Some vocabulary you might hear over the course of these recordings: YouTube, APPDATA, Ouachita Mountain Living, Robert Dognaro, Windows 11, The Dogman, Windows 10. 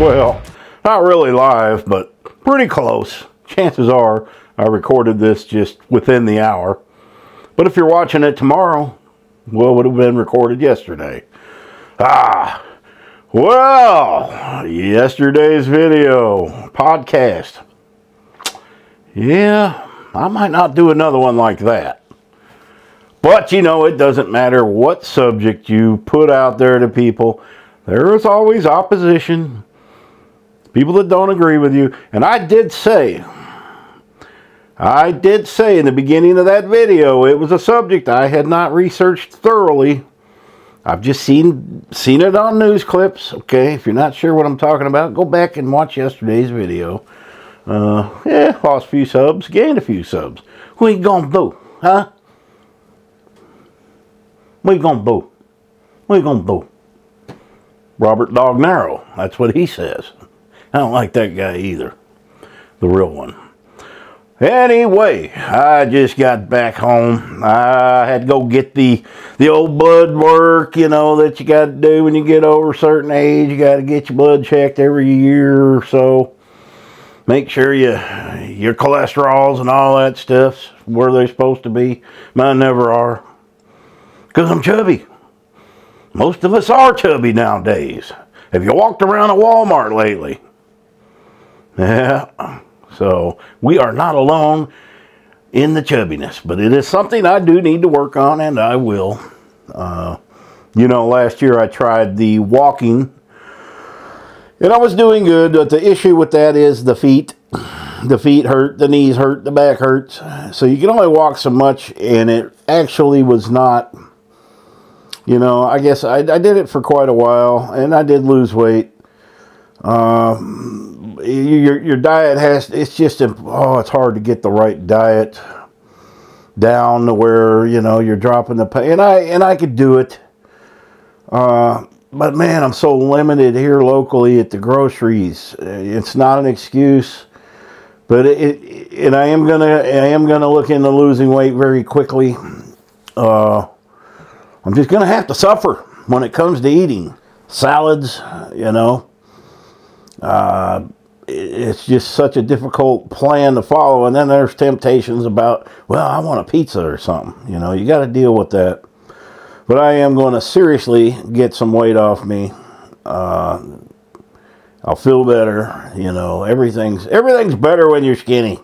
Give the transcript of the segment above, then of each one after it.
Well, not really live, but pretty close. Chances are I recorded this just within the hour. But if you're watching it tomorrow, well, it would have been recorded yesterday. Well, yesterday's video, podcast. Yeah, I might not do another one like that. But, you know, it doesn't matter what subject you put out there to people. There is always opposition. People that don't agree with you. And I did say in the beginning of that video, it was a subject I had not researched thoroughly. I've just seen it on news clips. Okay, if you're not sure what I'm talking about, go back and watch yesterday's video. Yeah, lost a few subs, gained a few subs. What you gonna do, huh? What you gonna do? What you gonna do? Robert Dognaro, that's what he says. I don't like that guy either, the real one. Anyway, I just got back home. I had to go get the old blood work, you know, that you got to do when you get over a certain age. You got to get your blood checked every year or so. Make sure your cholesterols and all that stuff's where they're supposed to be. Mine never are, because I'm chubby. Most of us are chubby nowadays. Have you walked around a Walmart lately? Yeah. So we are not alone in the chubbiness, but it is something I do need to work on, and I will. You know, last year I tried the walking, and I was doing good, but the issue with that is the feet. The feet hurt, the knees hurt, the back hurts. So you can only walk so much, and it actually was not, you know, I guess I did it for quite a while, and I did lose weight. Your diet has, it's just, oh, it's hard to get the right diet down to where, you know, you're dropping the pain. And I could do it. But man, I'm so limited here locally at the groceries. It's not an excuse, but and I am going to look into losing weight very quickly. I'm just going to have to suffer when it comes to eating salads, you know. It's just such a difficult plan to follow, and then there's temptations about, well, I want a pizza or something. You know, you got to deal with that. But I am going to seriously get some weight off me. I'll feel better. You know, everything's better when you're skinny.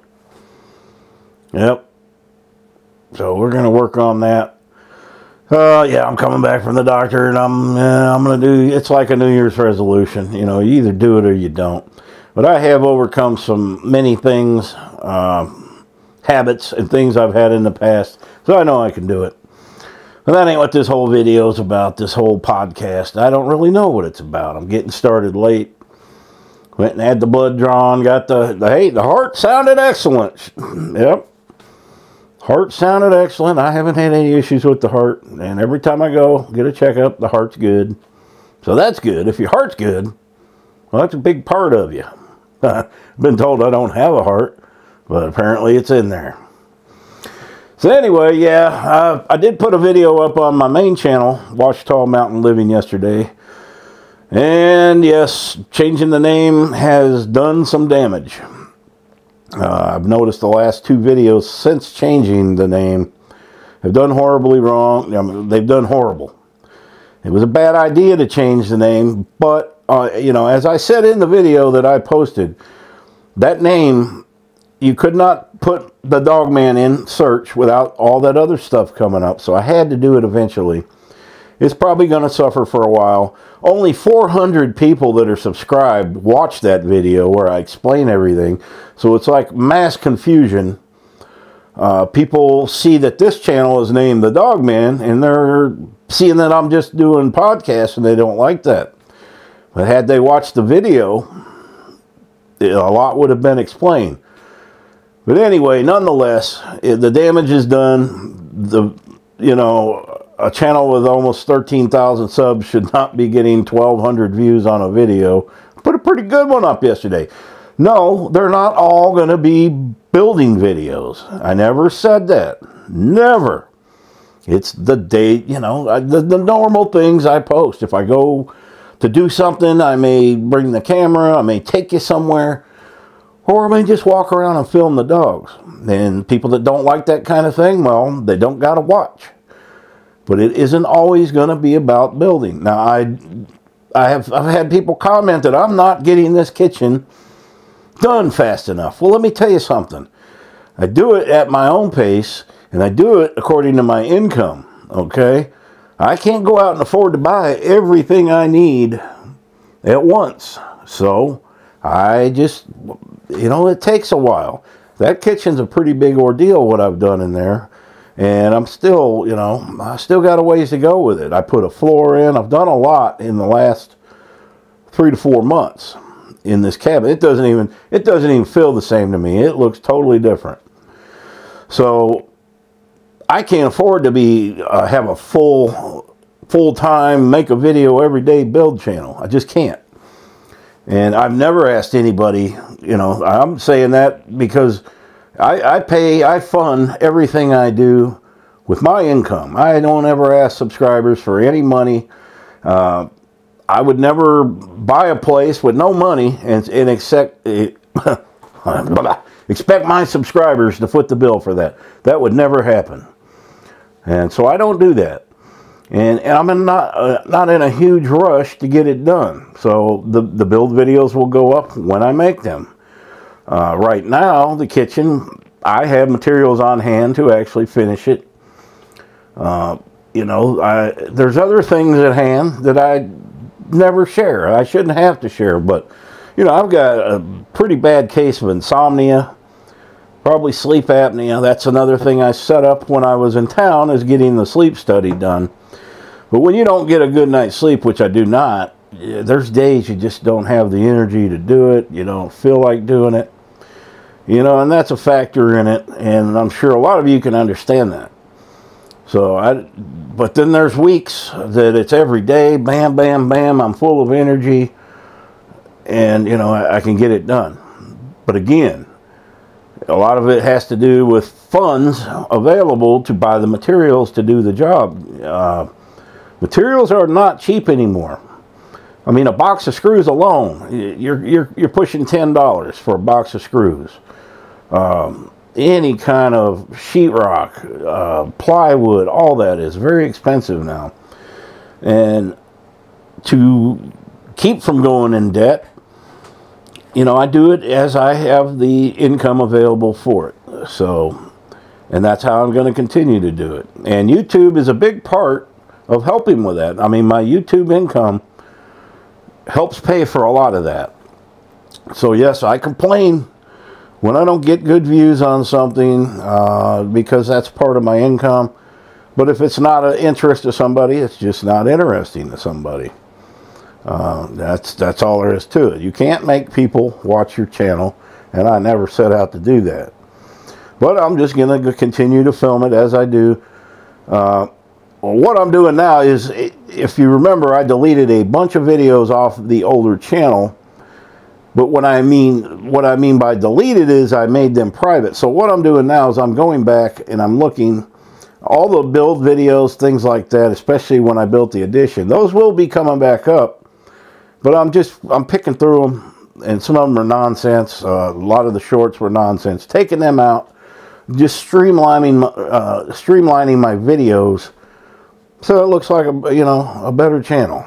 Yep. So we're going to work on that. Yeah, I'm coming back from the doctor, and I'm going to do, it's like a New Year's resolution. You know, you either do it or you don't. But I have overcome many things, habits and things I've had in the past, so I know I can do it. But that ain't what this whole video is about, this whole podcast. I don't really know what it's about. I'm getting started late. Went and had the blood drawn, got hey, the heart sounded excellent. Yep. Heart sounded excellent. I haven't had any issues with the heart. And every time I go get a checkup, the heart's good. So that's good. If your heart's good, well, that's a big part of you. I've been told I don't have a heart, but apparently it's in there. So anyway, yeah, I did put a video up on my main channel, Ouachita Mountain Living, yesterday. And yes, changing the name has done some damage. I've noticed the last two videos since changing the name have done horribly wrong. I mean, they've done horrible. It was a bad idea to change the name, but, you know, as I said in the video that I posted, that name, you could not put the Dogman in search without all that other stuff coming up, so I had to do it eventually. It's probably going to suffer for a while. Only 400 people that are subscribed watch that video where I explain everything. So it's like mass confusion. People see that this channel is named The Dogman, and they're seeing that I'm just doing podcasts, and they don't like that. But had they watched the video, a lot would have been explained. But anyway, nonetheless, the damage is done. You know, a channel with almost 13,000 subs should not be getting 1,200 views on a video. Put a pretty good one up yesterday. No, they're not all going to be building videos. I never said that. Never. It's the day, you know, the normal things I post. If I go to do something. I may bring the camera, I may take you somewhere, or I may just walk around and film the dogs. And people that don't like that kind of thing, well, they don't got to watch. But it isn't always going to be about building. Now, I've had people comment that I'm not getting this kitchen done fast enough. Well, let me tell you something. I do it at my own pace, and I do it according to my income, okay? I can't go out and afford to buy everything I need at once. So, I just, you know, it takes a while. That kitchen's a pretty big ordeal, what I've done in there. And I'm still, you know, I still got a ways to go with it. I put a floor in. I've done a lot in the last 3 to 4 months in this cabin. It doesn't even feel the same to me. It looks totally different. So I can't afford to be have a full-time make a video every day build channel. I just can't. And I've never asked anybody, you know, I'm saying that because I fund everything I do with my income. I don't ever ask subscribers for any money. I would never buy a place with no money and expect my subscribers to foot the bill for that. That would never happen. And so I don't do that. And I'm not in a huge rush to get it done. So the build videos will go up when I make them. Right now, the kitchen, I have materials on hand to actually finish it. You know, there's other things at hand that I never share. I shouldn't have to share, but, you know, I've got a pretty bad case of insomnia, probably sleep apnea. That's another thing I set up when I was in town, is getting the sleep study done. But when you don't get a good night's sleep, which I do not, there's days you just don't have the energy to do it. You don't feel like doing it. You know, and that's a factor in it, and I'm sure a lot of you can understand that. So, but then there's weeks that it's every day, bam, bam, bam, I'm full of energy, and, you know, I can get it done. But again, a lot of it has to do with funds available to buy the materials to do the job. Materials are not cheap anymore. I mean, a box of screws alone, you're pushing $10 for a box of screws. Any kind of sheetrock, plywood, all that is very expensive now. And to keep from going in debt, you know, I do it as I have the income available for it. So, and that's how I'm going to continue to do it. And YouTube is a big part of helping with that. I mean, my YouTube income helps pay for a lot of that. So yes, I complain when I don't get good views on something because that's part of my income. But if it's not of interest to somebody, it's just not interesting to somebody. That's all there is to it. You can't make people watch your channel, and I never set out to do that. But I'm just going to continue to film it as I do. What I'm doing now is, if you remember, I deleted a bunch of videos off the older channel. But what I mean by deleted is I made them private. So what I'm doing now is I'm going back and I'm looking all the build videos, things like that, especially when I built the addition. Those will be coming back up, but I'm picking through them, and some of them are nonsense. A lot of the shorts were nonsense. Taking them out, just streamlining my videos. So it looks like a, you know, a better channel,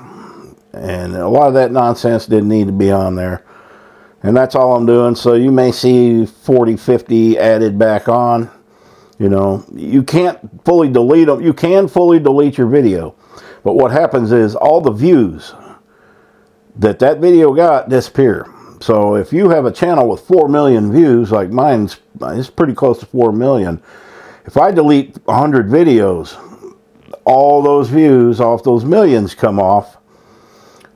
and a lot of that nonsense didn't need to be on there, and that's all I'm doing. So you may see 40-50 added back on. You know, you can't fully delete them. You can fully delete your video, but what happens is all the views that video got disappear. So if you have a channel with 4 million views, like mine's, it's pretty close to 4 million. If I delete 100 videos, all those views off those millions come off,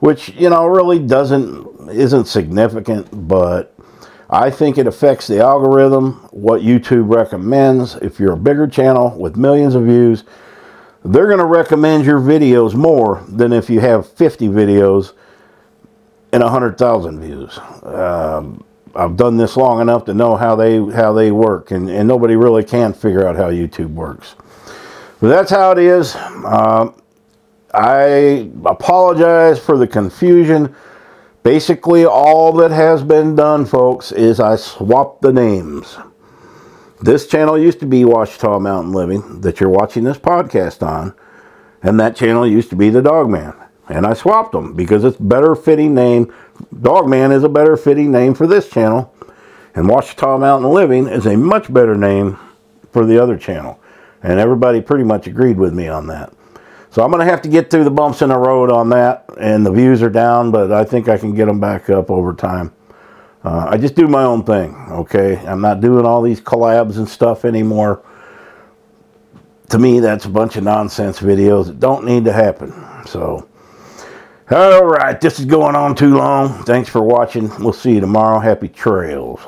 which, you know, really isn't significant, but I think it affects the algorithm, what YouTube recommends. If you're a bigger channel with millions of views, they're going to recommend your videos more than if you have 50 videos and 100,000 views. I've done this long enough to know how they work, and nobody really can figure out how YouTube works. But that's how it is. I apologize for the confusion. Basically, all that has been done, folks, is I swapped the names. This channel used to be Ouachita Mountain Living, that you're watching this podcast on, and that channel used to be The Dogman. And I swapped them because it's a better fitting name. Dogman is a better fitting name for this channel, and Ouachita Mountain Living is a much better name for the other channel. And everybody pretty much agreed with me on that. So I'm going to have to get through the bumps in the road on that, and the views are down, but I think I can get them back up over time. I just do my own thing, okay? I'm not doing all these collabs and stuff anymore. To me, that's a bunch of nonsense videos that don't need to happen. So, all right, this is going on too long. Thanks for watching. We'll see you tomorrow. Happy trails.